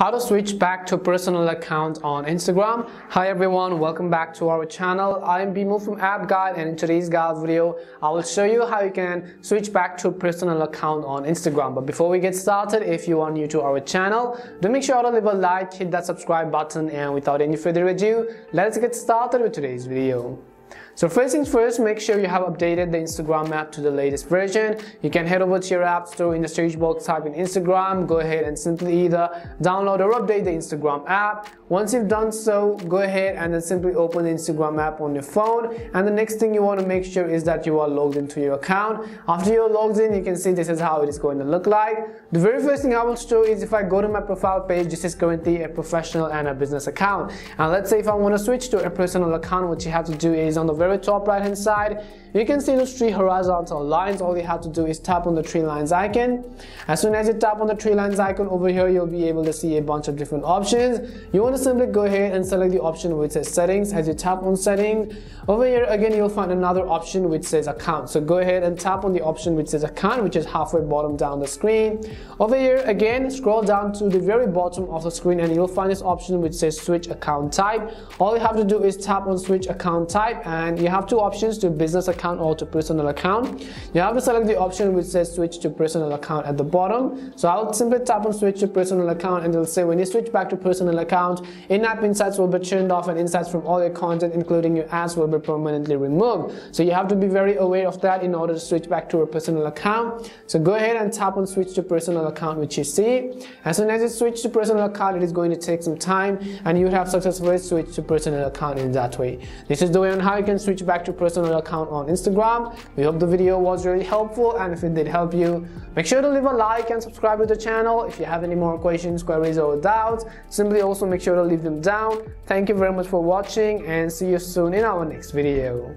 How to switch back to personal account on Instagram. Hi everyone, welcome back to our channel. I'm Bimo from App Guide, and in today's guide video I will show you how you can switch back to personal account on Instagram. But before we get started, if you are new to our channel, do make sure to leave a like, hit that subscribe button, and without any further ado, let's get started with today's video. So first things first, make sure you have updated the Instagram app to the latest version. You can head over to your app store. In the search box, type in Instagram. Go ahead and simply either download or update the Instagram app. Once you've done so, go ahead and then simply open the Instagram app on your phone. And the next thing you want to make sure is that you are logged into your account. After you're logged in, you can see this is how it is going to look like. The very first thing I will show is if I go to my profile page, this is currently a professional and a business account. And let's say if I want to switch to a personal account, what you have to do is on the very top right hand side, you can see those three horizontal lines. All you have to do is tap on the three lines icon. As soon as you tap on the three lines icon over here, you'll be able to see a bunch of different options. You want to simply go ahead and select the option which says settings. As you tap on settings, over here again you'll find another option which says account. So go ahead and tap on the option which says account, which is halfway bottom down the screen. Over here again, scroll down to the very bottom of the screen and you'll find this option which says switch account type. All you have to do is tap on switch account type, and you have two options, to business account or to personal account. You have to select the option which says switch to personal account at the bottom. So I'll simply tap on switch to personal account, and it'll say when you switch back to personal account, in-app insights will be turned off and insights from all your content including your ads will be permanently removed. So you have to be very aware of that in order to switch back to a personal account. So go ahead and tap on switch to personal account, which you see. As soon as you switch to personal account, it is going to take some time and you have successfully switched to personal account in that way. This is the way on how you can switch back to personal account on Instagram. We hope the video was really helpful, and if it did help you, make sure to leave a like and subscribe to the channel. If you have any more questions, queries or doubts, simply also make sure to leave them down. Thank you very much for watching, and see you soon in our next video.